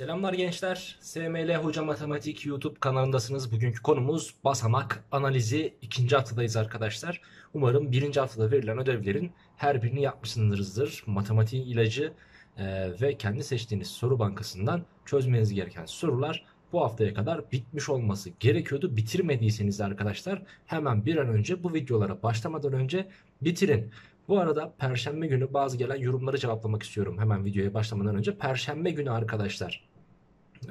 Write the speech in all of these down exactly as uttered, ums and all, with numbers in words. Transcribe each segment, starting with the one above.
Selamlar gençler. S M L Hoca Matematik YouTube kanalındasınız. Bugünkü konumuz basamak analizi. İkinci haftadayız arkadaşlar. Umarım birinci haftada verilen ödevlerin her birini yapmışsınızdır. Matematiğin ilacı e, ve kendi seçtiğiniz soru bankasından çözmeniz gereken sorular bu haftaya kadar bitmiş olması gerekiyordu. Bitirmediyseniz arkadaşlar hemen bir an önce bu videolara başlamadan önce bitirin. Bu arada Perşembe günü bazı gelen yorumları cevaplamak istiyorum hemen videoya başlamadan önce. Perşembe günü arkadaşlar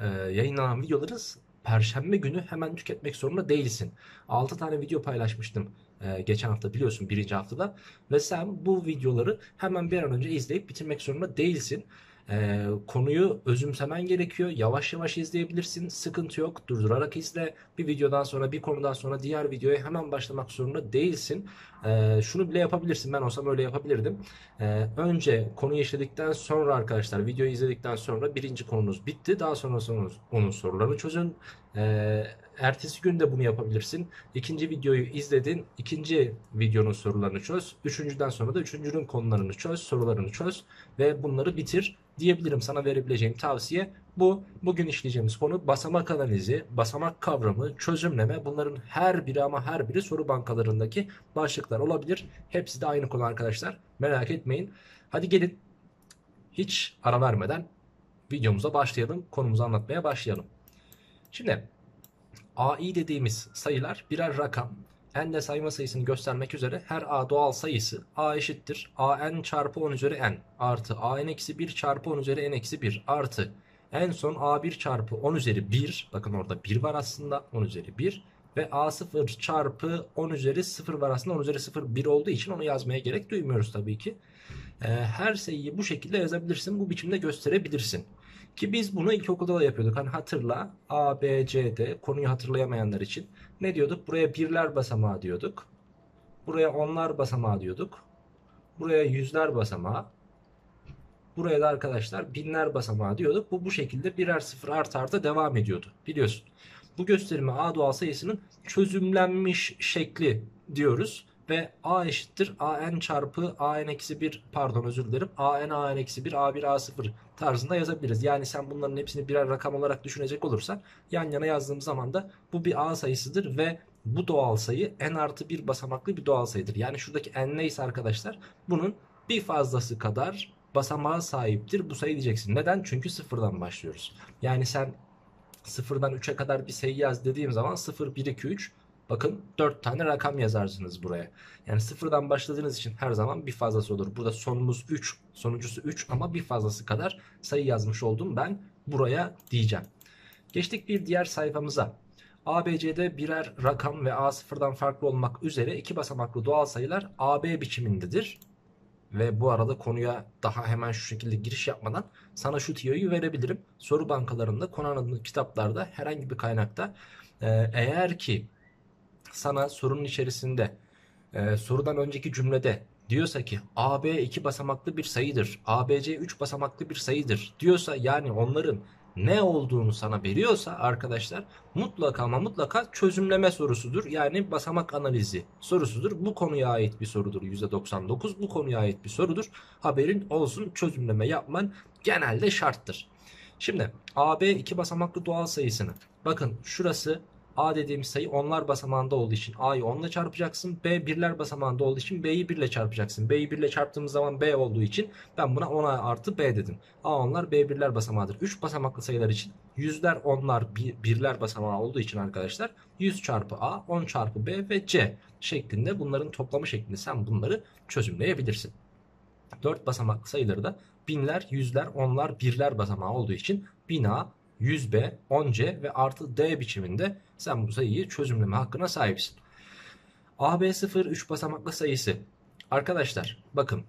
e, yayınlanan videoları Perşembe günü hemen tüketmek zorunda değilsin. altı tane video paylaşmıştım e, geçen hafta biliyorsun, birinci haftada. Ve sen bu videoları hemen bir an önce izleyip bitirmek zorunda değilsin. E, konuyu özümsemen gerekiyor. Yavaş yavaş izleyebilirsin. Sıkıntı yok. Durdurarak izle. Bir videodan sonra, bir konudan sonra diğer videoya hemen başlamak zorunda değilsin. E, şunu bile yapabilirsin. Ben olsam öyle yapabilirdim. E, önce konuyu işledikten sonra arkadaşlar, videoyu izledikten sonra birinci konunuz bitti. Daha sonra sonunuz, onun sorularını çözün. E, ertesi gün de bunu yapabilirsin. İkinci videoyu izledin. İkinci videonun sorularını çöz. Üçüncüden sonra da üçüncünün konularını çöz. Sorularını çöz. Ve bunları bitir diyebilirim. Sana verebileceğim tavsiye bu. Bugün işleyeceğimiz konu basamak analizi, basamak kavramı, çözümleme. Bunların her biri ama her biri soru bankalarındaki başlıklar olabilir. Hepsi de aynı konu arkadaşlar. Merak etmeyin. Hadi gelin hiç ara vermeden videomuza başlayalım. Konumuzu anlatmaya başlayalım. Şimdi A I dediğimiz sayılar birer rakam. N de sayma sayısını göstermek üzere her A doğal sayısı A eşittir A N çarpı on üzeri N artı A N eksi bir çarpı on üzeri N eksi bir artı en son A bir çarpı on üzeri bir, bakın orada bir var aslında, on üzeri bir ve A sıfır çarpı on üzeri sıfır var aslında, on üzeri sıfır bir olduğu için onu yazmaya gerek duymuyoruz tabii ki. Her sayıyı bu şekilde yazabilirsin, bu biçimde gösterebilirsin. Ki biz bunu ilkokulda da yapıyorduk. Hani hatırla, A, B, C'de, konuyu hatırlayamayanlar için ne diyorduk? Buraya birler basamağı diyorduk. Buraya onlar basamağı diyorduk. Buraya yüzler basamağı. Buraya da arkadaşlar binler basamağı diyorduk. Bu bu şekilde birer sıfır art arda devam ediyordu. Biliyorsun. Bu gösterime A doğal sayısının çözümlenmiş şekli diyoruz. Ve A eşittir A N çarpı A N eksi bir pardon özür dilerim A N A N eksi bir A bir A sıfır tarzında yazabiliriz. Yani sen bunların hepsini birer rakam olarak düşünecek olursan yan yana yazdığım zaman da bu bir A sayısıdır ve bu doğal sayı N artı bir basamaklı bir doğal sayıdır. Yani şuradaki N neyse arkadaşlar bunun bir fazlası kadar basamağa sahiptir bu sayı diyeceksin. Neden? Çünkü sıfırdan başlıyoruz. Yani sen sıfırdan üçe kadar bir sayı yaz dediğim zaman sıfır, bir, iki, üç. Bakın dört tane rakam yazarsınız buraya. Yani sıfırdan başladığınız için her zaman bir fazlası olur. Burada sonumuz üç, sonuncusu üç ama bir fazlası kadar sayı yazmış oldum ben buraya diyeceğim. Geçtik bir diğer sayfamıza. A B C'de birer rakam ve A sıfırdan farklı olmak üzere iki basamaklı doğal sayılar A B biçimindedir. Ve bu arada konuya daha hemen şu şekilde giriş yapmadan sana şu tiyoyu verebilirim. Soru bankalarında, konu anlatımı kitaplarda, herhangi bir kaynakta eğer ki sana sorunun içerisinde e, sorudan önceki cümlede diyorsa ki A B iki basamaklı bir sayıdır, A B C üç basamaklı bir sayıdır diyorsa, yani onların ne olduğunu sana veriyorsa arkadaşlar mutlaka ama mutlaka çözümleme sorusudur. Yani basamak analizi sorusudur. Bu konuya ait bir sorudur. yüzde doksan dokuz bu konuya ait bir sorudur. Haberin olsun, çözümleme yapman genelde şarttır. Şimdi A B iki basamaklı doğal sayısını, bakın şurası A dediğimiz sayı onlar basamağında olduğu için A'yı on ile çarpacaksın. B birler basamağında olduğu için B'yi bir ile çarpacaksın. B'yi bir ile çarptığımız zaman B olduğu için ben buna on artı B dedim. A onlar B birler basamağıdır. üç basamaklı sayılar için yüzler onlar birler basamağı olduğu için arkadaşlar yüz çarpı A, on çarpı B ve C şeklinde bunların toplamı şeklinde sen bunları çözümleyebilirsin. dört basamaklı sayıları da binler, yüzler, onlar, birler basamağı olduğu için bin A, yüz B, on C ve artı D biçiminde sen bu sayıyı çözümleme hakkına sahipsin. A B sıfır üç basamaklı sayısı. Arkadaşlar bakın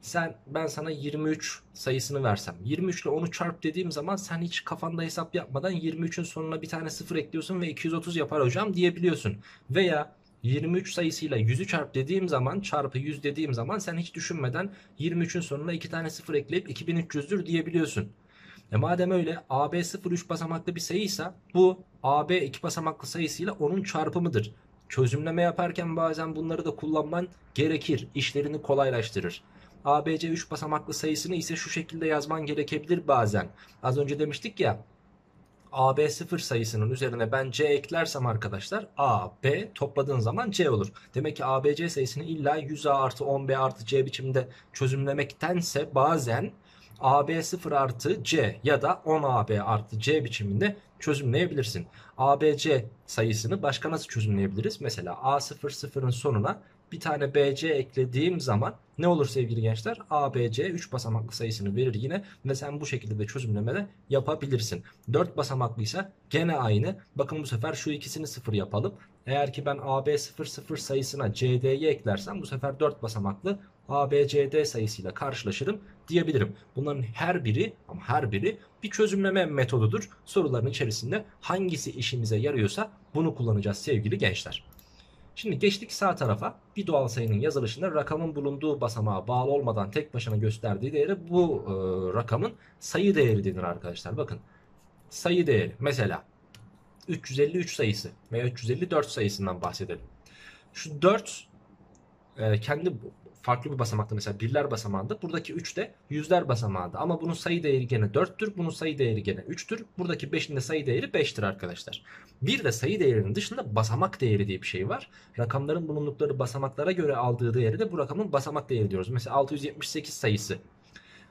sen ben sana yirmi üç sayısını versem, yirmi üç ile onu çarp dediğim zaman sen hiç kafanda hesap yapmadan yirmi üçün sonuna bir tane sıfır ekliyorsun ve iki yüz otuz yapar hocam diyebiliyorsun. Veya yirmi üç sayısıyla yüzü çarp dediğim zaman, çarpı yüz dediğim zaman sen hiç düşünmeden yirmi üçün sonuna iki tane sıfır ekleyip iki bin üç yüzdür diyebiliyorsun. E madem öyle A B sıfır üç basamaklı bir sayıysa bu A B iki basamaklı sayısıyla onun çarpımıdır. Çözümleme yaparken bazen bunları da kullanman gerekir. İşlerini kolaylaştırır. A B C üç basamaklı sayısını ise şu şekilde yazman gerekebilir bazen. Az önce demiştik ya, A B sıfır sayısının üzerine ben C eklersem arkadaşlar A B topladığın zaman C olur. Demek ki A B C sayısını illa yüz A artı on B artı C biçimde çözümlemektense bazen A B sıfır artı C ya da on A B artı C biçiminde çözümleyebilirsin. A B C sayısını başka nasıl çözümleyebiliriz? Mesela A sıfır sıfırın sonuna bir tane B C eklediğim zaman ne olur sevgili gençler? A B C üç basamaklı sayısını verir yine ve sen bu şekilde de çözümlemede yapabilirsin. dört basamaklıysa gene aynı. Bakın bu sefer şu ikisini sıfır yapalım. Eğer ki ben A B sıfır sıfır sayısına C D'yi eklersem bu sefer dört basamaklı A B C D sayısıyla karşılaşırım diyebilirim. Bunların her biri ama her biri bir çözümleme metodudur. Soruların içerisinde hangisi işimize yarıyorsa bunu kullanacağız sevgili gençler. Şimdi geçtik sağ tarafa. Bir doğal sayının yazılışında rakamın bulunduğu basamağa bağlı olmadan tek başına gösterdiği değeri bu e, rakamın sayı değeri denir arkadaşlar. Bakın sayı değeri, mesela üç yüz elli üç sayısı veya üç yüz elli dört sayısından bahsedelim. Şu dört e, kendi farklı bir basamakta, mesela birler basamağında. Buradaki üç de yüzler basamağında ama bunun sayı değeri gene dörttür. Bunun sayı değeri gene üçtür. Buradaki beşin de sayı değeri beştir arkadaşlar. Bir de sayı değerinin dışında basamak değeri diye bir şey var. Rakamların bulundukları basamaklara göre aldığı değeri de bu rakamın basamak değeri diyoruz. Mesela altı yüz yetmiş sekiz sayısı.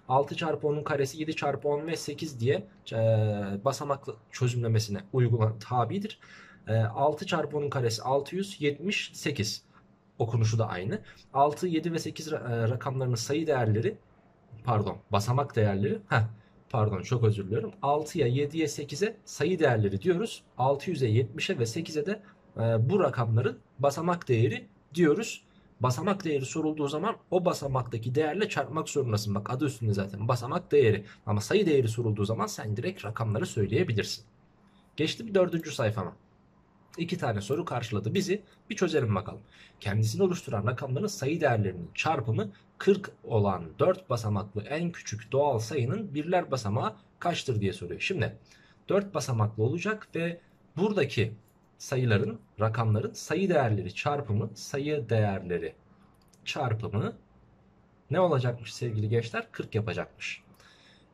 altı çarpı onun karesi, yedi çarpı on ve sekiz diye e, basamak çözümlemesine uygulan tabidir. E, altı çarpı onun karesi altı yüz yetmiş sekiz. Okunuşu da aynı. altı, yedi ve sekiz rakamlarının sayı değerleri, pardon basamak değerleri, heh, pardon çok özür diliyorum. altıya, yediye, sekize sayı değerleri diyoruz. altı yüze, yetmişe ve sekize de e, bu rakamların basamak değeri diyoruz. Basamak değeri sorulduğu zaman o basamaktaki değerle çarpmak zorundasın. Bak adı üstünde zaten basamak değeri. Ama sayı değeri sorulduğu zaman sen direkt rakamları söyleyebilirsin. Geçtim dördüncü sayfama. İki tane soru karşıladı bizi. Bir çözelim bakalım. Kendisini oluşturan rakamların sayı değerlerinin çarpımı kırk olan dört basamaklı en küçük doğal sayının birler basamağı kaçtır diye soruyor. Şimdi dört basamaklı olacak ve buradaki sayıların, rakamların sayı değerleri çarpımı, sayı değerleri çarpımı ne olacakmış sevgili gençler? kırk yapacakmış.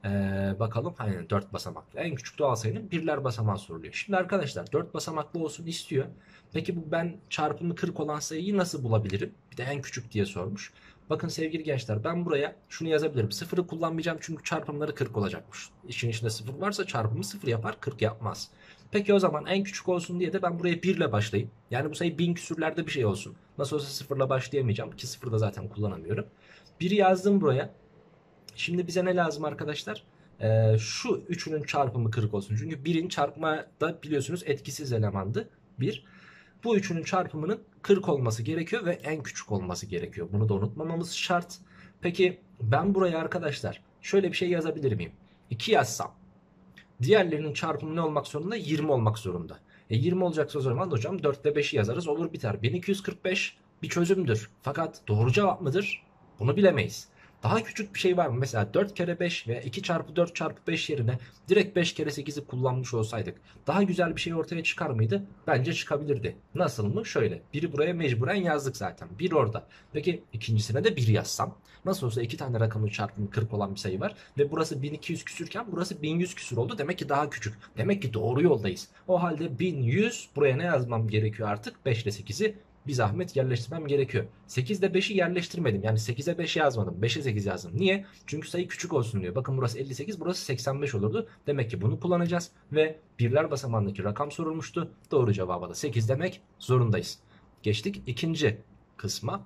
Ee, bakalım hani dört basamaklı en küçük doğal sayının birler basamağı soruluyor. Şimdi arkadaşlar dört basamaklı olsun istiyor. Peki bu ben çarpımı kırk olan sayıyı nasıl bulabilirim? Bir de en küçük diye sormuş. Bakın sevgili gençler ben buraya şunu yazabilirim. Sıfırı kullanmayacağım çünkü çarpımları kırk olacakmış. İşin içinde sıfır varsa çarpımı sıfır yapar, kırk yapmaz. Peki o zaman en küçük olsun diye de ben buraya bir ile başlayayım. Yani bu sayı bin küsürlerde bir şey olsun. Nasıl olsa sıfır ile başlayamayacağım ki sıfır da zaten kullanamıyorum. biri yazdım buraya. Şimdi bize ne lazım arkadaşlar? Ee, şu üçünün çarpımı kırk olsun. Çünkü birin çarpma da biliyorsunuz etkisiz elemandı. bir. Bu üçünün çarpımının kırk olması gerekiyor ve en küçük olması gerekiyor. Bunu da unutmamamız şart. Peki ben buraya arkadaşlar şöyle bir şey yazabilir miyim? iki yazsam diğerlerinin çarpımı ne olmak zorunda? yirmi olmak zorunda. E yirmi olacaksa o zaman hocam dört ile beşi yazarız, olur biter. bin iki yüz kırk beş bir çözümdür. Fakat doğru cevap mıdır? Bunu bilemeyiz. Daha küçük bir şey var mı? Mesela dört kere beş veya iki çarpı dört çarpı beş yerine direkt beş kere sekizi kullanmış olsaydık daha güzel bir şey ortaya çıkar mıydı? Bence çıkabilirdi. Nasıl mı? Şöyle. biri buraya mecburen yazdık zaten. bir orada. Peki ikincisine de bir yazsam. Nasıl olsa iki tane rakamın çarpımı kırk olan bir sayı var. Ve burası bin iki yüz küsürken burası bin yüz küsür oldu. Demek ki daha küçük. Demek ki doğru yoldayız. O halde bin yüz buraya ne yazmam gerekiyor artık? beş ile sekizi bir zahmet yerleştirmem gerekiyor. sekizde beşi yerleştirmedim. Yani sekize beş yazmadım. beşe sekiz yazdım. Niye? Çünkü sayı küçük olsun diyor. Bakın burası elli sekiz, burası seksen beş olurdu. Demek ki bunu kullanacağız. Ve birler basamağındaki rakam sorulmuştu. Doğru cevaba da sekiz demek zorundayız. Geçtik ikinci kısma.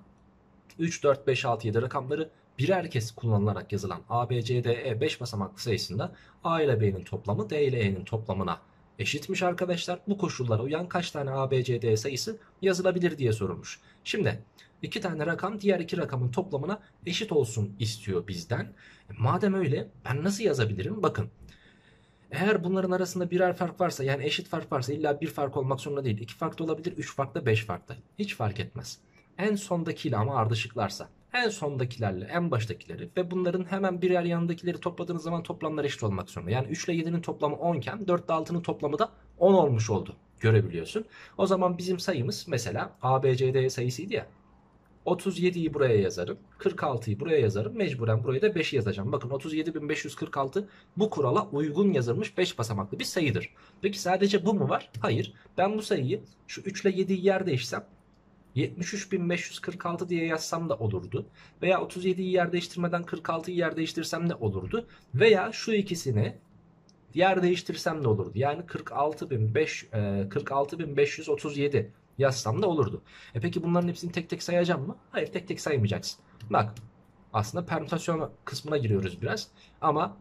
üç, dört, beş, altı, yedi rakamları birer kez kullanılarak yazılan A B C D E beş basamaklı sayısında A ile B'nin toplamı D ile E'nin toplamına eşitmiş arkadaşlar. Bu koşullara uyan kaç tane A B C D sayısı yazılabilir diye sorulmuş. Şimdi iki tane rakam diğer iki rakamın toplamına eşit olsun istiyor bizden. E, madem öyle ben nasıl yazabilirim? Bakın eğer bunların arasında birer fark varsa, yani eşit fark varsa, illa bir fark olmak zorunda değil. iki fark da olabilir, üç fark da, beş fark da. Hiç fark etmez. En sondakiyle ama ardışıklarsa. En sondakilerle en baştakileri ve bunların hemen birer yanındakileri topladığınız zaman toplamlar eşit olmak zorunda. Yani üç ile yedinin toplamı on iken dört ile altının toplamı da on olmuş oldu. Görebiliyorsun. O zaman bizim sayımız mesela A B C D sayısıydı ya. otuz yediyi buraya yazarım. kırk altıyı buraya yazarım. Mecburen buraya da beşi yazacağım. Bakın otuz yedi bin beş yüz kırk altı bu kurala uygun yazılmış beş basamaklı bir sayıdır. Peki sadece bu mu var? Hayır. Ben bu sayıyı şu üç ile yediyi yer değişsem yetmiş üç bin beş yüz kırk altı diye yazsam da olurdu. Veya otuz yediyi yer değiştirmeden kırk altıyı yer değiştirsem de olurdu. Veya şu ikisini yer değiştirsem de olurdu. Yani kırk altı bin beş yüz otuz yedi yazsam da olurdu. E peki bunların hepsini tek tek sayacağım mı? Hayır, tek tek saymayacaksın. Bak, aslında permütasyon kısmına giriyoruz biraz ama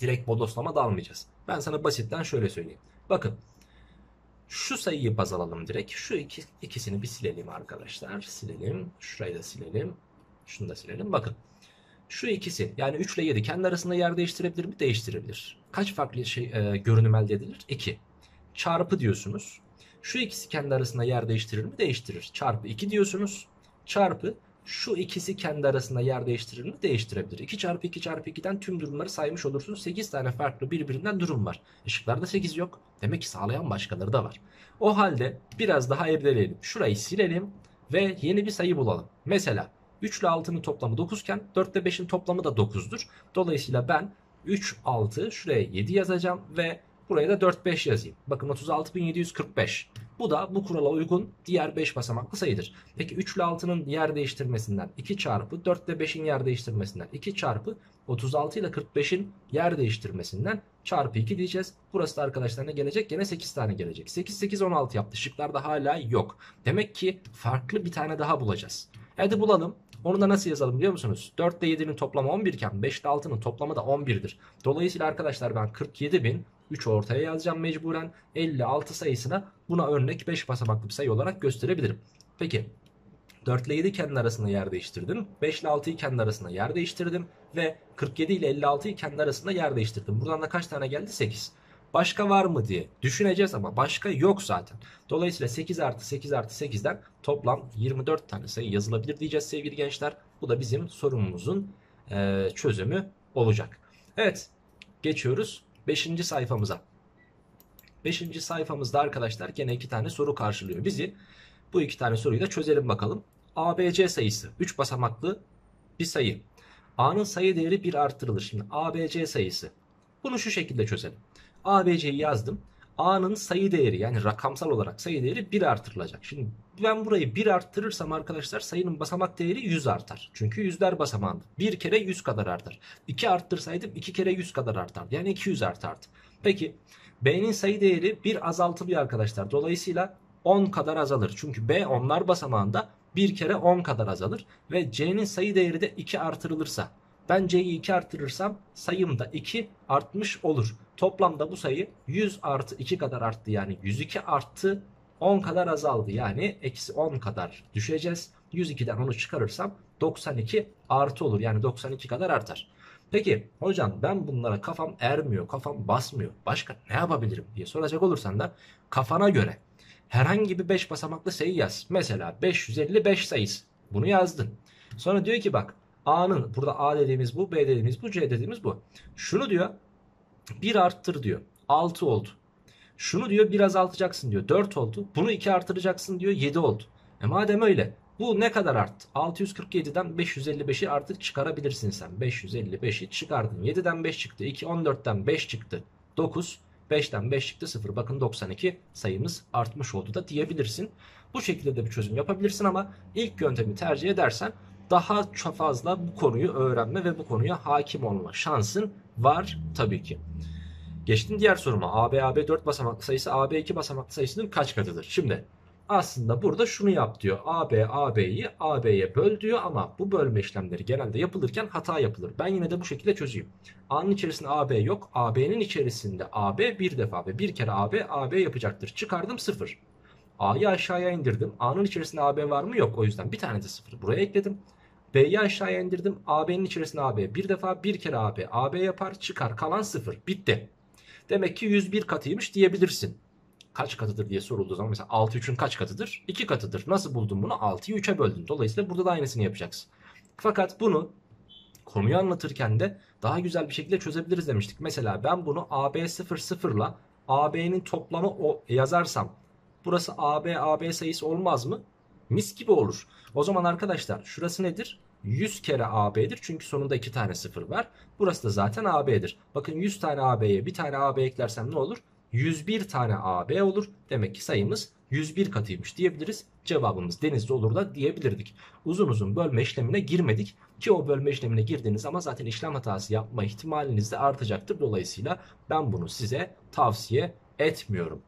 direkt bodoslama dalmayacağız. Ben sana basitten şöyle söyleyeyim. Bakın, şu sayıyı baz alalım direkt. Şu iki, ikisini bir silelim arkadaşlar. Silelim. Şurayı da silelim. Şunu da silelim. Bakın. Şu ikisi, yani üç ile yedi kendi arasında yer değiştirebilir mi? Değiştirebilir. Kaç farklı şey, e, görünüm elde edilir? iki. Çarpı diyorsunuz. Şu ikisi kendi arasında yer değiştirir mi? Değiştirir. Çarpı iki diyorsunuz. Çarpı şu ikisi kendi arasında yer değiştirir mi? Değiştirebilir. iki çarpı iki çarpı iki'den tüm durumları saymış olursunuz. sekiz tane farklı birbirinden durum var. Işıklarda sekiz yok. Demek ki sağlayan başkaları da var. O halde biraz daha irdeleyelim. Şurayı silelim ve yeni bir sayı bulalım. Mesela üç ile altının toplamı dokuz iken dört ile beşin toplamı da dokuz'dur. Dolayısıyla ben üç, altı, şuraya yedi yazacağım ve buraya da dört, beş yazayım. Bakın otuz altı bin yedi yüz kırk beş. Bu da bu kurala uygun diğer beş basamaklı sayıdır. Peki üç ile altının yer değiştirmesinden iki çarpı, dört ile beşin yer değiştirmesinden iki çarpı, otuz altı ile kırk beşin yer değiştirmesinden çarpı iki diyeceğiz. Burası da arkadaşlarına gelecek. Gene sekiz tane gelecek. sekiz, sekiz, on altı yaptı. Şıklarda hala yok. Demek ki farklı bir tane daha bulacağız. Hadi bulalım. Onu da nasıl yazalım biliyor musunuz? dört ile yedi'nin toplamı on bir iken beş ile altının toplamı da on bir'dir. Dolayısıyla arkadaşlar ben kırk yedi bin üç'ü ortaya yazacağım mecburen. elli altı sayısına buna örnek beş basamaklı bir sayı olarak gösterebilirim. Peki dört ile yedi kendi arasında yer değiştirdim. beş ile altıyı kendi arasında yer değiştirdim. Ve kırk yedi ile elli altıyı kendi arasında yer değiştirdim. Buradan da kaç tane geldi? sekiz. Başka var mı diye düşüneceğiz ama başka yok zaten. Dolayısıyla sekiz artı sekiz artı sekiz'den toplam yirmi dört tane sayı yazılabilir diyeceğiz sevgili gençler. Bu da bizim sorunumuzun e, çözümü olacak. Evet, geçiyoruz beşinci sayfamıza. beşinci sayfamızda arkadaşlar gene iki tane soru karşılıyor bizi. Bu iki tane soruyu da çözelim bakalım. A B C sayısı üç basamaklı bir sayı. A'nın sayı değeri bir arttırılır. Şimdi A B C sayısı. Bunu şu şekilde çözelim. A B C'yi yazdım. A'nın sayı değeri, yani rakamsal olarak sayı değeri bir artırılacak. Şimdi ben burayı bir arttırırsam arkadaşlar sayının basamak değeri yüz artar. Çünkü yüzler basamağında. bir kere yüz kadar artar. iki arttırsaydım iki kere yüz kadar artar. Yani iki yüz artardı. Peki B'nin sayı değeri bir azaltılıyor arkadaşlar. Dolayısıyla on kadar azalır. Çünkü B onlar basamağında bir kere on kadar azalır. Ve C'nin sayı değeri de iki artırılırsa. Ben C'yi iki arttırırsam sayım da iki artmış olur. Toplamda bu sayı yüz artı iki kadar arttı. Yani yüz iki arttı, on kadar azaldı. Yani eksi on kadar düşeceğiz. yüz iki'den onu çıkarırsam doksan iki artı olur. Yani doksan iki kadar artar. Peki hocam ben bunlara kafam ermiyor, kafam basmıyor. Başka ne yapabilirim diye soracak olursan da kafana göre herhangi bir beş basamaklı sayı yaz. Mesela beş yüz elli beş sayısı. Bunu yazdın. Sonra diyor ki bak. A'nın, burada A dediğimiz bu, B dediğimiz bu, C dediğimiz bu. Şunu diyor bir arttır diyor, altı oldu. Şunu diyor bir azaltacaksın diyor, dört oldu. Bunu iki artıracaksın diyor, yedi oldu. E madem öyle, bu ne kadar arttı? altı yüz kırk yedi'den beş yüz elli beş'i artık çıkarabilirsin sen. beş yüz elli beş'i çıkardın. yedi'den beş çıktı, iki, on dört'ten beş çıktı, dokuz, beş'ten beş çıktı, sıfır. Bakın doksan iki sayımız artmış oldu da diyebilirsin. Bu şekilde de bir çözüm yapabilirsin ama ilk yöntemi tercih edersen daha çok fazla bu konuyu öğrenme ve bu konuya hakim olma şansın var tabii ki. Geçtim diğer soruma. A B A B dört basamaklı sayısı A B iki basamaklı sayısının kaç katıdır? Şimdi aslında burada şunu yap diyor. A B A B'yi A B'ye böl diyor ama bu bölme işlemleri genelde yapılırken hata yapılır. Ben yine de bu şekilde çözeyim. A'nın içerisinde A B yok. A B'nin içerisinde A B bir defa ve bir kere A B A B yapacaktır. Çıkardım sıfır. A'yı aşağıya indirdim. A'nın içerisinde A B var mı? Yok. O yüzden bir tane de sıfır buraya ekledim. B'yi aşağıya indirdim. A B'nin içerisinde A B bir defa bir kere A B. A B yapar, çıkar, kalan sıfır. Bitti. Demek ki yüz bir katıymış diyebilirsin. Kaç katıdır diye sorulduğu zaman mesela altı üçün kaç katıdır? iki katıdır. Nasıl buldun bunu? altı'yı üç'e böldün. Dolayısıyla burada da aynısını yapacaksın. Fakat bunu konuyu anlatırken de daha güzel bir şekilde çözebiliriz demiştik. Mesela ben bunu A B sıfır sıfır ile A B'nin toplamı o yazarsam burası A B A B sayısı olmaz mı? mis gibi olur. O zaman arkadaşlar şurası nedir? yüz kere A B'dir. Çünkü sonunda iki tane sıfır var. Burası da zaten A B'dir. Bakın yüz tane A B'ye bir tane A B eklersem ne olur? yüz bir tane A B olur. Demek ki sayımız yüz bir katıymış diyebiliriz. Cevabımız Denizli olur da diyebilirdik. Uzun uzun bölme işlemine girmedik ki o bölme işlemine girdiğiniz zaman zaten işlem hatası yapma ihtimaliniz de artacaktır. Dolayısıyla ben bunu size tavsiye etmiyorum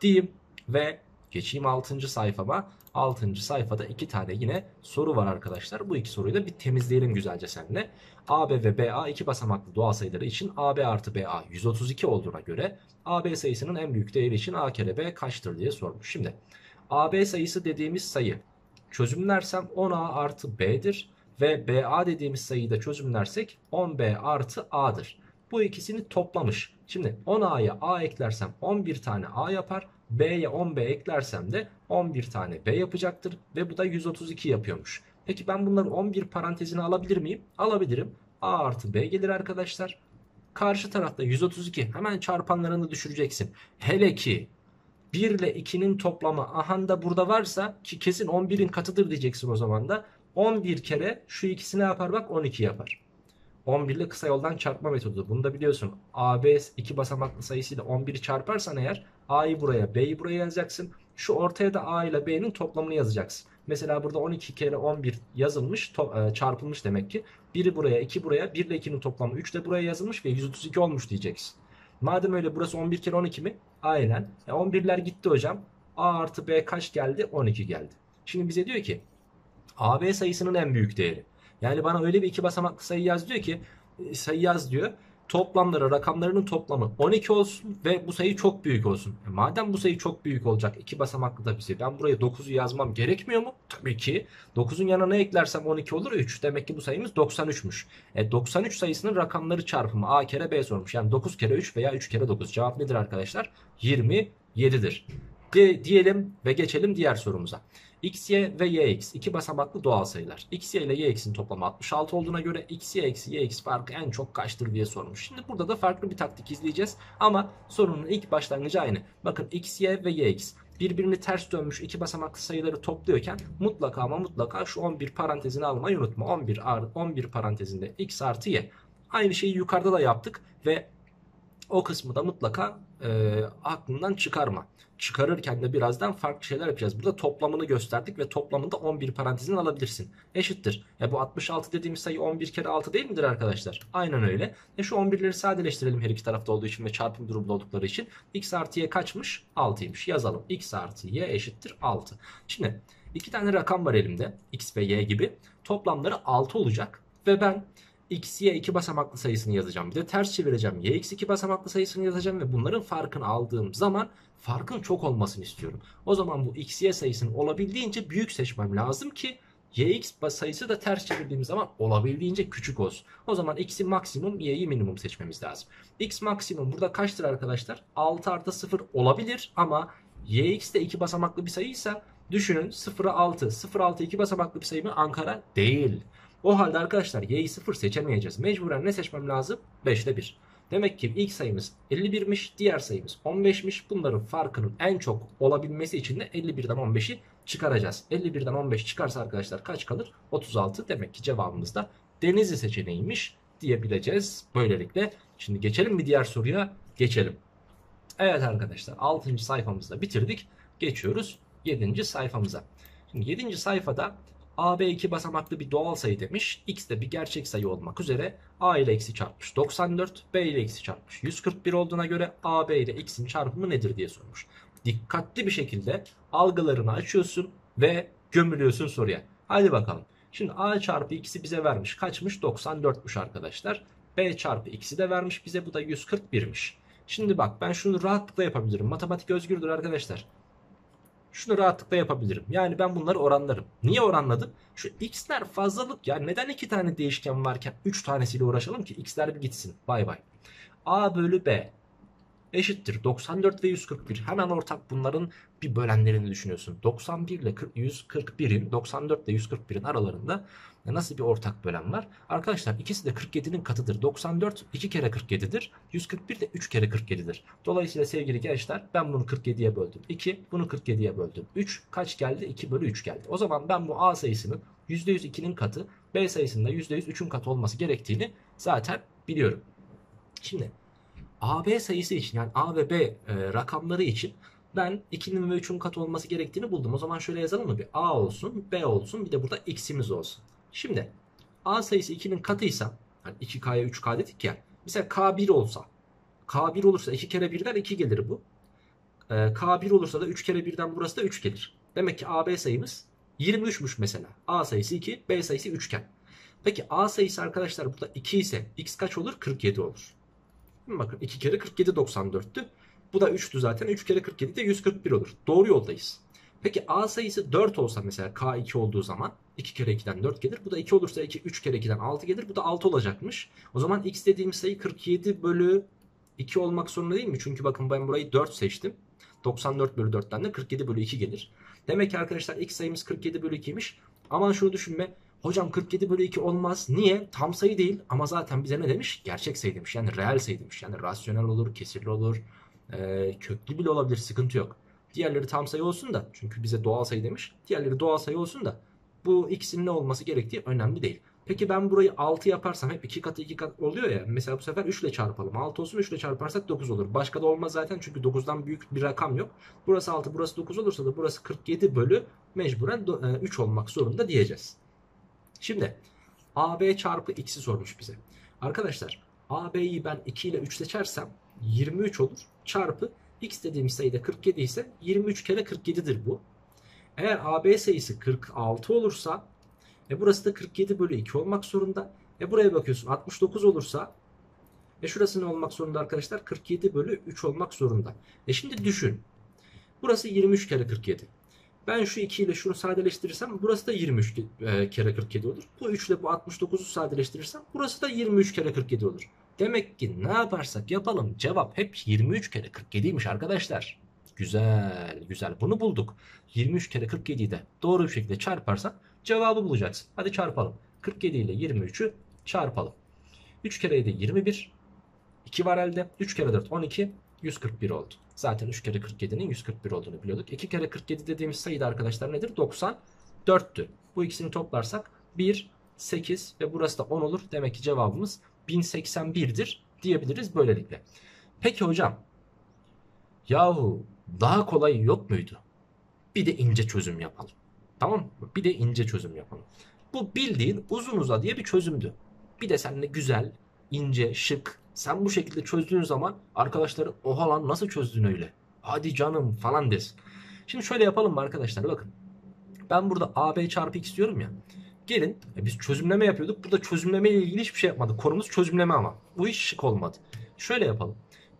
diyeyim ve geçeyim altıncı sayfama. altıncı sayfada iki tane yine soru var arkadaşlar. Bu iki soruyu da bir temizleyelim güzelce seninle. A B ve B A iki basamaklı doğal sayıları için A B artı B A yüz otuz iki olduğuna göre A B sayısının en büyük değeri için A kere B kaçtır diye sormuş. Şimdi A B sayısı dediğimiz sayı çözümlersem on A artı B'dir ve B A dediğimiz sayıyı da çözümlersek on B artı A'dır. Bu ikisini toplamış. Şimdi on A'ya A eklersem on bir tane A yapar. B'ye on B eklersem de on bir tane B yapacaktır. Ve bu da yüz otuz iki yapıyormuş. Peki ben bunların on bir parantezini alabilir miyim? Alabilirim. A artı B gelir arkadaşlar. Karşı tarafta yüz otuz iki. Hemen çarpanlarını düşüreceksin. Hele ki bir ile ikinin toplamı ahanda burada varsa ki kesin on birin katıdır diyeceksin o zaman da. on bir kere şu ikisini yapar bak on iki yapar. on bir ile kısa yoldan çarpma metodu. Bunu da biliyorsun. A B iki basamaklı sayısıyla on biri çarparsan eğer A'yı buraya, B'yi buraya yazacaksın. Şu ortaya da A ile B'nin toplamını yazacaksın. Mesela burada on iki kere on bir yazılmış, çarpılmış demek ki. biri buraya, iki buraya, bir ile ikinin toplamı üç de buraya yazılmış ve yüz otuz iki olmuş diyeceksin. Madem öyle burası on bir kere on iki mi? Aynen. E on birler gitti hocam. A artı B kaç geldi? on iki geldi. Şimdi bize diyor ki A B sayısının en büyük değeri. Yani bana öyle bir iki basamaklı sayı yaz diyor ki sayı yaz diyor. Toplamları, rakamlarının toplamı on iki olsun ve bu sayı çok büyük olsun. E madem bu sayı çok büyük olacak iki basamaklı da bir sayı. Ben buraya dokuzu yazmam gerekmiyor mu? Tabii ki. dokuzun yanına ne eklersem on iki olur üç. Demek ki bu sayımız doksan üçmüş. E doksan üç sayısının rakamları çarpımı A kere B sormuş. Yani dokuz kere üç veya üç kere dokuz. Cevap nedir arkadaşlar? yirmi yedidir. De, diyelim ve geçelim diğer sorumuza. X, Y ve Y, X iki basamaklı doğal sayılar. X, Y ile Y, X'in toplamı altmış altı olduğuna göre X, Y, eksi Y, X farkı en çok kaçtır diye sormuş. Şimdi burada da farklı bir taktik izleyeceğiz ama sorunun ilk başlangıcı aynı. Bakın X, Y ve Y, X birbirini ters dönmüş iki basamaklı sayıları topluyorken mutlaka ama mutlaka şu on bir parantezini almayı unutma. on bir, on bir parantezinde X artı Y. Aynı şeyi yukarıda da yaptık ve o kısmı da mutlaka e, aklından çıkarma. Çıkarırken de birazdan farklı şeyler yapacağız. Burada toplamını gösterdik ve toplamında on bir parantezini alabilirsin. Eşittir. E bu altmış altı dediğimiz sayı on bir kere altı değil midir arkadaşlar? Aynen öyle. E şu on birleri sadeleştirelim her iki tarafta olduğu için ve çarpım durumda oldukları için. X artı Y kaçmış? altıymış. Yazalım. X artı Y eşittir altı. Şimdi iki tane rakam var elimde. X ve Y gibi. Toplamları altı olacak. Ve ben X, Y iki basamaklı sayısını yazacağım. Bir de ters çevireceğim. Y, X iki basamaklı sayısını yazacağım ve bunların farkını aldığım zaman farkın çok olmasını istiyorum. O zaman bu X, Y sayısını olabildiğince büyük seçmem lazım ki Y, X sayısı da ters çevirdiğim zaman olabildiğince küçük olsun. O zaman X'i maksimum, Y'yi minimum seçmemiz lazım. X maksimum burada kaçtır arkadaşlar? altı artı sıfır olabilir ama Y, X de iki basamaklı bir sayıysa düşünün sıfıra altı. sıfır, altı iki basamaklı bir sayı mı? Ankara değil. O halde arkadaşlar y'yi sıfır seçemeyeceğiz. Mecburen ne seçmem lazım? beşte bir. Demek ki ilk sayımız elli birmiş. Diğer sayımız on beşmiş. Bunların farkının en çok olabilmesi için de elli birden on beşi çıkaracağız. elli birden on beş çıkarsa arkadaşlar kaç kalır? otuz altı. Demek ki cevabımız da Denizli seçeneğiymiş diyebileceğiz. Böylelikle şimdi geçelim mi diğer soruya? Geçelim. Evet arkadaşlar altıncı sayfamızda bitirdik. Geçiyoruz yedinci sayfamıza. Şimdi yedinci sayfada A B iki basamaklı bir doğal sayı demiş. X de bir gerçek sayı olmak üzere A ile X'i çarpmış doksan dört, B ile X'i çarpmış yüz kırk bir olduğuna göre A B ile X'in çarpımı nedir diye sormuş. Dikkatli bir şekilde algılarını açıyorsun ve gömülüyorsun soruya. Hadi bakalım. Şimdi A çarpı X'i bize vermiş. Kaçmış? doksan dörtmüş arkadaşlar. B çarpı X'i de vermiş bize. Bu da yüz kırk birmiş. Şimdi bak ben şunu rahatlıkla yapabilirim. Matematik özgürdür arkadaşlar. Şunu rahatlıkla yapabilirim. Yani ben bunları oranlarım. Niye oranladım? Şu x'ler fazlalık ya. Neden iki tane değişken varken üç tanesiyle uğraşalım ki x'ler bir gitsin. Bay bay. A bölü B eşittir doksan dört ve yüz kırk bir. Hemen ortak bunların bir bölenlerini düşünüyorsun. doksan bir ile yüz kırk birin, doksan dört ile yüz kırk birin aralarında nasıl bir ortak bölen var? Arkadaşlar ikisi de kırk yedinin katıdır. doksan dört iki kere kırk yedidir. yüz kırk bir de üç kere kırk yedidir. Dolayısıyla sevgili gençler ben bunu kırk yediye böldüm. iki, bunu kırk yediye böldüm. üç kaç geldi? iki bölü üç geldi. O zaman ben bu A sayısının yüzde yüz ikinin katı, B sayısının da yüzde yüz üçün katı olması gerektiğini zaten biliyorum. Şimdi A B sayısı için, yani A ve B e, rakamları için ben ikinin ve üçün katı olması gerektiğini buldum. O zaman şöyle yazalım mı? Bir A olsun, B olsun, bir de burada x'imiz olsun. Şimdi A sayısı ikinin katıysa, yani iki k'ya üç k dedik ya. Mesela k bir olsa, k bir olursa iki kere birden iki gelir bu. E, k bir olursa da üç kere birden burası da üç gelir. Demek ki A B sayımız yirmi üçmüş mesela. A sayısı iki, B sayısı üç iken. Peki A sayısı arkadaşlar burada iki ise x kaç olur? kırk yedi olur. Bakın iki kere kırk yedi doksan dörttü. Bu da üçtü zaten. üç kere kırk yedi de yüz kırk bir olur. Doğru yoldayız. Peki A sayısı dört olsa mesela k iki olduğu zaman iki kere ikiden dört gelir. Bu da iki olursa iki, üç kere ikiden altı gelir. Bu da altı olacakmış. O zaman x dediğimiz sayı kırk yedi bölü iki olmak zorunda değil mi? Çünkü bakın ben burayı dört seçtim. doksan dört bölü dörtten de kırk yedi bölü iki gelir. Demek ki arkadaşlar x sayımız kırk yedi bölü ikiymiş. Aman şunu düşünme. Hocam kırk yedi bölü iki olmaz. Niye? Tam sayı değil ama zaten bize ne demiş? Gerçek sayı demiş. Yani reel sayı demiş. Yani rasyonel olur, kesirli olur, e, köklü bile olabilir. Sıkıntı yok. Diğerleri tam sayı olsun da, çünkü bize doğal sayı demiş. Diğerleri doğal sayı olsun da bu x'in ne olması gerektiği önemli değil. Peki ben burayı altı yaparsam hep iki katı iki katı oluyor ya. Mesela bu sefer üç ile çarpalım. altı olsun, üç ile çarparsak dokuz olur. Başka da olmaz zaten çünkü dokuzdan büyük bir rakam yok. Burası altı, burası dokuz olursa da burası kırk yedi bölü mecburen üç olmak zorunda diyeceğiz. Şimdi A B çarpı x'i sormuş bize. Arkadaşlar A B'yi ben iki ile üç seçersem yirmi üç olur. Çarpı x dediğim sayıda kırk yedi ise yirmi üç kere kırk yedidir bu. Eğer A B sayısı kırk altı olursa e burası da kırk yedi bölü iki olmak zorunda. E buraya bakıyorsun altmış dokuz olursa e şurası ne olmak zorunda arkadaşlar? kırk yedi bölü üç olmak zorunda. E şimdi düşün. Burası yirmi üç kere kırk yedi. Ben şu iki ile şunu sadeleştirirsem burası da yirmi üç kere kırk yedi olur. Bu üç ile bu altmış dokuzu sadeleştirirsem burası da yirmi üç kere kırk yedi olur. Demek ki ne yaparsak yapalım cevap hep yirmi üç kere kırk yediymiş arkadaşlar. Güzel güzel, bunu bulduk. yirmi üç kere kırk yediyi de doğru bir şekilde çarparsak cevabı bulacaksın. Hadi çarpalım. kırk yedi ile yirmi üçü çarpalım. üç kere yedi yirmi bir. iki var elde. üç kere dört on iki. yüz kırk bir oldu. Zaten üç kere kırk yedinin yüz kırk bir olduğunu biliyorduk. iki kere kırk yedi dediğimiz sayı da arkadaşlar nedir? doksan dörttü. Bu ikisini toplarsak bir, sekiz ve burası da on olur. Demek ki cevabımız bin seksen birdir diyebiliriz böylelikle. Peki hocam, yahu daha kolay yok muydu? Bir de ince çözüm yapalım. Tamam mı? Bir de ince çözüm yapalım. Bu bildiğin uzun uza diye bir çözümdü. Bir de seninle güzel, ince, şık. Sen bu şekilde çözdüğün zaman arkadaşların oha lan nasıl çözdün öyle? Hadi canım falan desin. Şimdi şöyle yapalım mı arkadaşlar? Bakın ben burada A B çarpı X diyorum ya. Gelin e biz çözümleme yapıyorduk. Burada çözümleme ile ilgili hiçbir şey yapmadık. Konumuz çözümleme ama bu iş şık olmadı. Şöyle yapalım.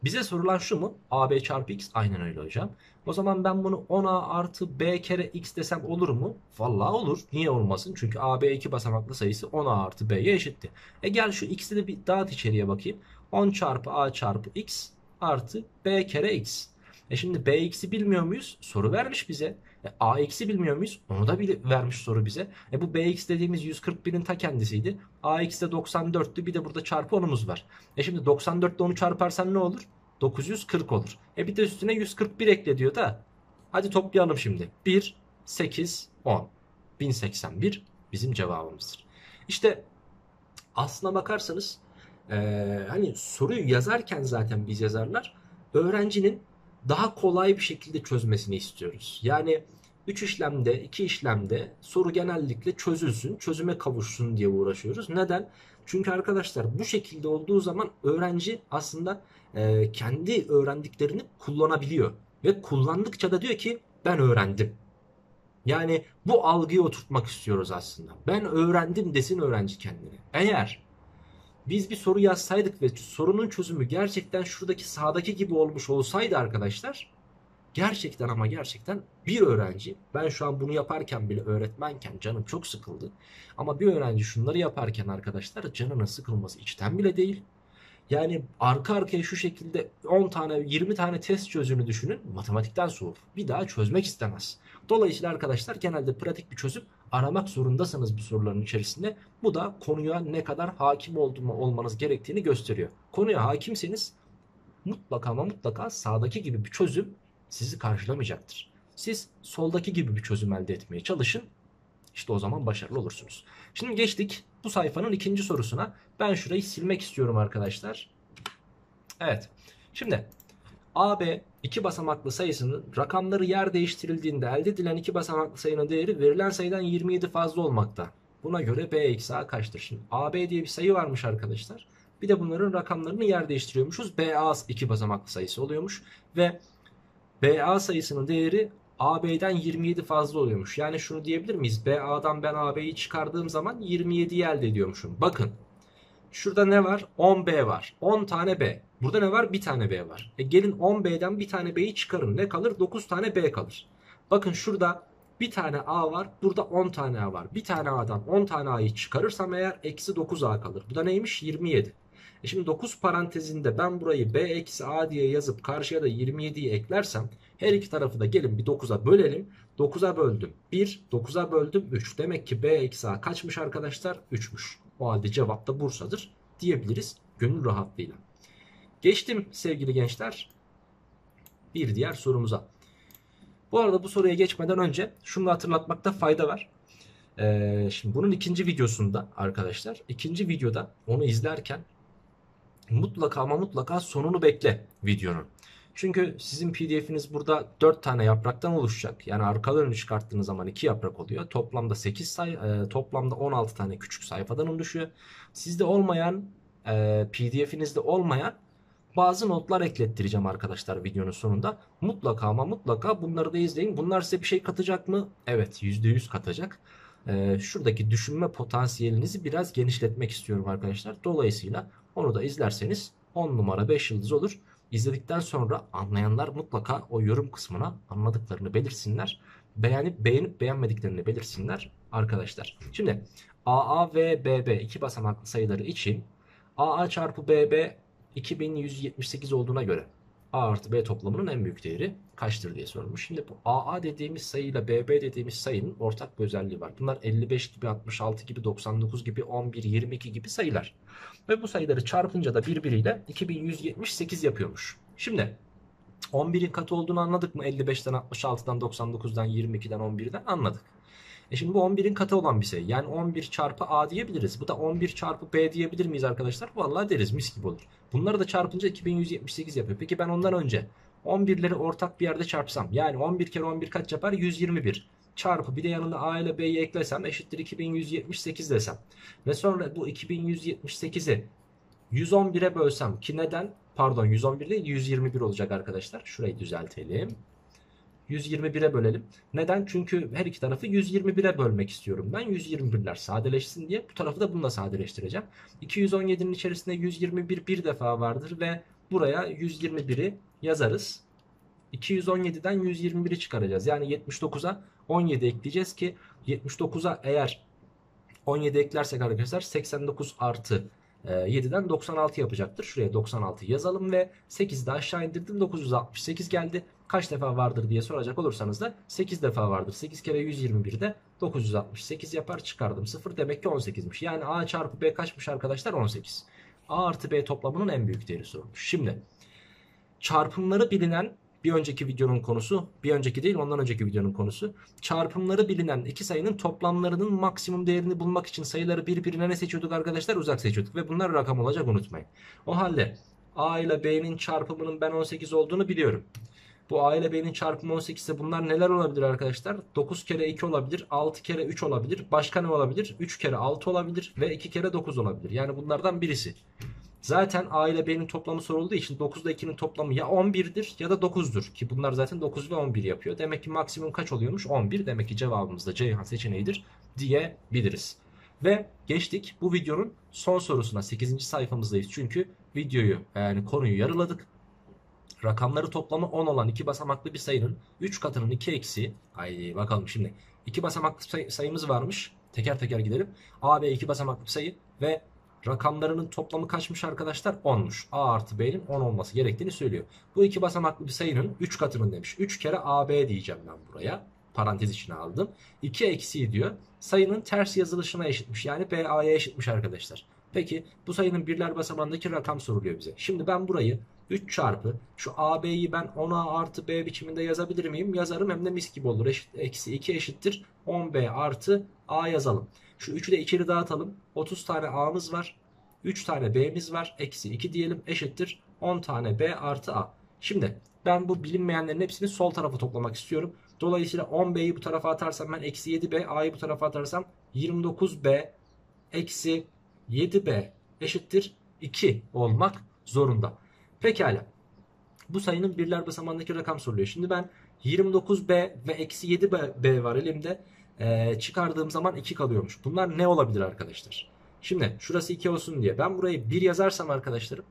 Bize sorulan şu mu? A B çarpı X, aynen öyle hocam. O zaman ben bunu on a artı B kere X desem olur mu? Vallahi olur. Niye olmasın? Çünkü A B iki basamaklı sayısı on a artı B'ye eşitti. E gel şu X'i de bir dağıt içeriye bakayım. on çarpı A çarpı X artı B kere X. E şimdi B X'i bilmiyor muyuz? Soru vermiş bize. E A X'i bilmiyor muyuz? Onu da vermiş soru bize. E bu B X dediğimiz yüz kırk birin ta kendisiydi. A X de doksan dörttü. Bir de burada çarpı onumuz var. E şimdi doksan dört ile onu çarparsan ne olur? dokuz yüz kırk olur. E bir de üstüne yüz kırk bir ekle diyor da. Hadi toplayalım şimdi. bir, sekiz, on. bin seksen bir bizim cevabımızdır. İşte aslına bakarsanız e, hani soruyu yazarken zaten biz yazarlar öğrencinin daha kolay bir şekilde çözmesini istiyoruz. Yani üç işlemde, iki işlemde soru genellikle çözülsün, çözüme kavuşsun diye uğraşıyoruz. Neden? Çünkü arkadaşlar bu şekilde olduğu zaman öğrenci aslında e, kendi öğrendiklerini kullanabiliyor. Ve kullandıkça da diyor ki ben öğrendim. Yani bu algıyı oturtmak istiyoruz aslında. Ben öğrendim desin öğrenci kendine. Eğer biz bir soru yazsaydık ve sorunun çözümü gerçekten şuradaki sağdaki gibi olmuş olsaydı arkadaşlar, gerçekten ama gerçekten bir öğrenci, ben şu an bunu yaparken bile öğretmenken canım çok sıkıldı, ama bir öğrenci şunları yaparken arkadaşlar canının sıkılması içten bile değil, Yani arka arkaya şu şekilde on tane yirmi tane test çözümünü düşünün. Matematikten soğur. Bir daha çözmek istemez. Dolayısıyla arkadaşlar genelde pratik bir çözüm aramak zorundasınız bu soruların içerisinde. Bu da konuya ne kadar hakim olmanız gerektiğini gösteriyor. Konuya hakimseniz mutlaka ama mutlaka sağdaki gibi bir çözüm sizi karşılamayacaktır. Siz soldaki gibi bir çözüm elde etmeye çalışın. İşte o zaman başarılı olursunuz. Şimdi geçtik bu sayfanın ikinci sorusuna. Ben şurayı silmek istiyorum arkadaşlar. Evet. Şimdi A B iki basamaklı sayısının rakamları yer değiştirildiğinde elde edilen iki basamaklı sayının değeri verilen sayıdan yirmi yedi fazla olmakta. Buna göre B eksi A kaçtır? Şimdi A B diye bir sayı varmış arkadaşlar. Bir de bunların rakamlarını yer değiştiriyormuşuz. B A iki basamaklı sayısı oluyormuş. Ve B A sayısının değeri A B'den yirmi yedi fazla oluyormuş. Yani şunu diyebilir miyiz? B A'dan ben A B'yi çıkardığım zaman yirmi yediyi elde ediyormuşum. Bakın. Şurada ne var? on B var. on tane B. Burada ne var? bir tane B var. E gelin on B'den bir tane B'yi çıkarın. Ne kalır? dokuz tane B kalır. Bakın şurada bir tane A var. Burada on tane A var. Bir tane A'dan on tane A'yı çıkarırsam eğer eksi dokuz A kalır. Bu da neymiş? yirmi yedi. E şimdi dokuz parantezinde ben burayı B eksi A diye yazıp karşıya da yirmi yediyi eklersem her iki tarafı da gelin bir dokuza bölelim. dokuza böldüm bir, dokuza böldüm üç. Demek ki B eksi A kaçmış arkadaşlar? üçmüş. O halde cevap da Bursa'dır diyebiliriz gönül rahatlığıyla. Geçtim sevgili gençler bir diğer sorumuza. Bu arada bu soruya geçmeden önce şunu hatırlatmakta fayda var. Ee, şimdi bunun ikinci videosunda arkadaşlar, ikinci videoda onu izlerken mutlaka ama mutlaka sonunu bekle videonun. Çünkü sizin P D F'iniz burada dört tane yapraktan oluşacak. Yani arkalarını çıkarttığınız zaman iki yaprak oluyor. Toplamda sekiz sayfa, toplamda on altı tane küçük sayfadan oluşuyor. Sizde olmayan, P D F'inizde olmayan bazı notlar eklettireceğim arkadaşlar videonun sonunda. Mutlaka ama mutlaka bunları da izleyin. Bunlar size bir şey katacak mı? Evet, yüzde yüz katacak. Şuradaki düşünme potansiyelinizi biraz genişletmek istiyorum arkadaşlar. Dolayısıyla onu da izlerseniz on numara beş yıldız olur. İzledikten sonra anlayanlar mutlaka o yorum kısmına anladıklarını belirsinler. Beğenip beğenip beğenmediklerini belirsinler arkadaşlar. Şimdi A A ve B B iki basamaklı sayıları için A A çarpı B B iki bin yüz yetmiş sekiz olduğuna göre A artı B toplamının en büyük değeri kaçtır diye sorulmuş. Şimdi bu A A dediğimiz sayıyla B B dediğimiz sayının ortak bir özelliği var. Bunlar elli beş gibi, altmış altı gibi, doksan dokuz gibi, on bir, yirmi iki gibi sayılar. Ve bu sayıları çarpınca da birbiriyle iki bin yüz yetmiş sekiz yapıyormuş. Şimdi on birin katı olduğunu anladık mı? elli beşten, altmış altıdan, doksan dokuzdan, yirmi ikiden, on birden anladık. E şimdi bu on birin katı olan bir sayı. Yani on bir çarpı A diyebiliriz. Bu da on bir çarpı B diyebilir miyiz arkadaşlar? Vallahi deriz, mis gibi olur. Bunları da çarpınca iki bin yüz yetmiş sekiz yapıyor. Peki ben ondan önce on birleri ortak bir yerde çarpsam. Yani on bir kere on bir kaç yapar? yüz yirmi bir. Çarpı bir de yanında A ile B'yi eklesem eşittir iki bin yüz yetmiş sekiz desem. Ve sonra bu iki bin yüz yetmiş sekizi yüz on bire bölsem ki neden? Pardon, yüz on bir değil, yüz yirmi bir olacak arkadaşlar. Şurayı düzeltelim. yüz yirmi bire bölelim. Neden? Çünkü her iki tarafı yüz yirmi bire bölmek istiyorum. Ben yüz yirmi birler sadeleşsin diye bu tarafı da bununla sadeleştireceğim. iki yüz on yedinin içerisinde yüz yirmi bir bir defa vardır ve buraya yüz yirmi biri yazarız. iki yüz on yediden yüz yirmi biri çıkaracağız. Yani yetmiş dokuza on yedi ekleyeceğiz ki yetmiş dokuza eğer on yedi eklersek arkadaşlar seksen dokuz artı yediden doksan altı yapacaktır. Şuraya doksan altı yazalım ve sekizi aşağı indirdim. dokuz yüz altmış sekiz geldi. Kaç defa vardır diye soracak olursanız da sekiz defa vardır. sekiz kere yüz yirmi birde dokuz yüz altmış sekiz yapar. Çıkardım sıfır. Demek ki on sekizmiş. Yani A çarpı B kaçmış arkadaşlar? on sekiz. A artı B toplamının en büyük değeri sorulmuş. Şimdi çarpımları bilinen, bir önceki videonun konusu, bir önceki değil ondan önceki videonun konusu, çarpımları bilinen iki sayının toplamlarının maksimum değerini bulmak için sayıları birbirine ne seçiyorduk arkadaşlar? Uzak seçiyorduk ve bunlar rakam olacak, unutmayın. O halde A ile B'nin çarpımının ben on sekiz olduğunu biliyorum. Bu A ile B'nin çarpımı on sekiz ise bunlar neler olabilir arkadaşlar? dokuz kere iki olabilir, altı kere üç olabilir, başka ne olabilir? üç kere altı olabilir ve iki kere dokuz olabilir. Yani bunlardan birisi. Zaten A ile B'nin toplamı sorulduğu için dokuzla ikinin toplamı ya on birdir ya da dokuzdur. Ki bunlar zaten dokuz ve on bir yapıyor. Demek ki maksimum kaç oluyormuş? on bir. Demek ki cevabımız da Ceyhan seçeneğidir diyebiliriz. Ve geçtik bu videonun son sorusuna. sekizinci sayfamızdayız. Çünkü videoyu, yani konuyu yarıladık. Rakamları toplamı on olan iki basamaklı bir sayının üç katının iki eksi. Haydi bakalım şimdi. iki basamaklı sayımız varmış. Teker teker gidelim. A B iki basamaklı bir sayı ve rakamlarının toplamı kaçmış arkadaşlar? onmuş. A artı B'nin on olması gerektiğini söylüyor. Bu iki basamaklı bir sayının üç katının demiş. üç kere A B diyeceğim ben buraya. Parantez içine aldım. iki eksiği diyor. Sayının ters yazılışına eşitmiş. Yani B A'ya eşitmiş arkadaşlar. Peki bu sayının birler basamağındaki rakam soruluyor bize. Şimdi ben burayı üç çarpı şu A B'yi ben on A artı B biçiminde yazabilir miyim? Yazarım, hem de mis gibi olur. Eşit, eksi iki eşittir on B artı A yazalım. Şu üçü de içeri dağıtalım. otuz tane A'mız var. üç tane B'miz var. Eksi iki diyelim, eşittir on tane B artı A. Şimdi ben bu bilinmeyenlerin hepsini sol tarafa toplamak istiyorum. Dolayısıyla on B'yi bu tarafa atarsam ben eksi yedi B, A'yı bu tarafa atarsam yirmi dokuz B eksi yedi B eşittir iki olmak zorunda. Pekala. Bu sayının birler basamağındaki rakam soruluyor. Şimdi ben yirmi dokuz B ve eksi yedi B var elimde. Ee, çıkardığım zaman iki kalıyormuş. Bunlar ne olabilir arkadaşlar? Şimdi şurası iki olsun diye ben burayı bir yazarsam arkadaşlarım,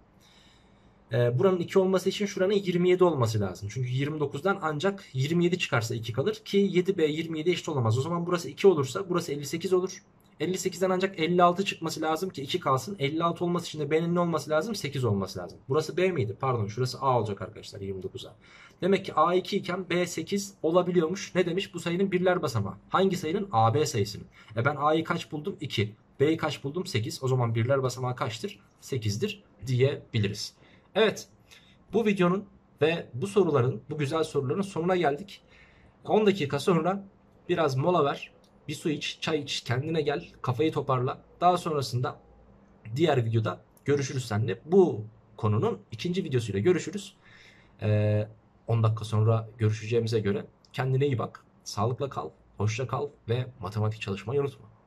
e, buranın iki olması için şuranın yirmi yedi olması lazım. Çünkü yirmi dokuzdan ancak yirmi yedi çıkarsa iki kalır ki yedi B yirmi yedi eşit olamaz. O zaman burası iki olursa burası elli sekiz olur. elli sekizden ancak elli altı çıkması lazım ki iki kalsın. elli altı olması için de B'nin ne olması lazım? sekiz olması lazım. Burası B miydi? Pardon, şurası A olacak arkadaşlar, yirmi dokuza. Demek ki A iki iken B sekiz olabiliyormuş. Ne demiş? Bu sayının birler basamağı. Hangi sayının? A B sayısının. E ben A'yı kaç buldum? iki. B'yi kaç buldum? sekiz. O zaman birler basamağı kaçtır? sekizdir diyebiliriz. Evet, bu videonun ve bu soruların, bu güzel soruların sonuna geldik. on dakika sonra biraz mola ver. Bir su iç, çay iç, kendine gel, kafayı toparla. Daha sonrasında diğer videoda görüşürüz seninle. Bu konunun ikinci videosuyla görüşürüz. Ee, on dakika sonra görüşeceğimize göre kendine iyi bak, sağlıkla kal, hoşça kal ve matematik çalışmayı unutma.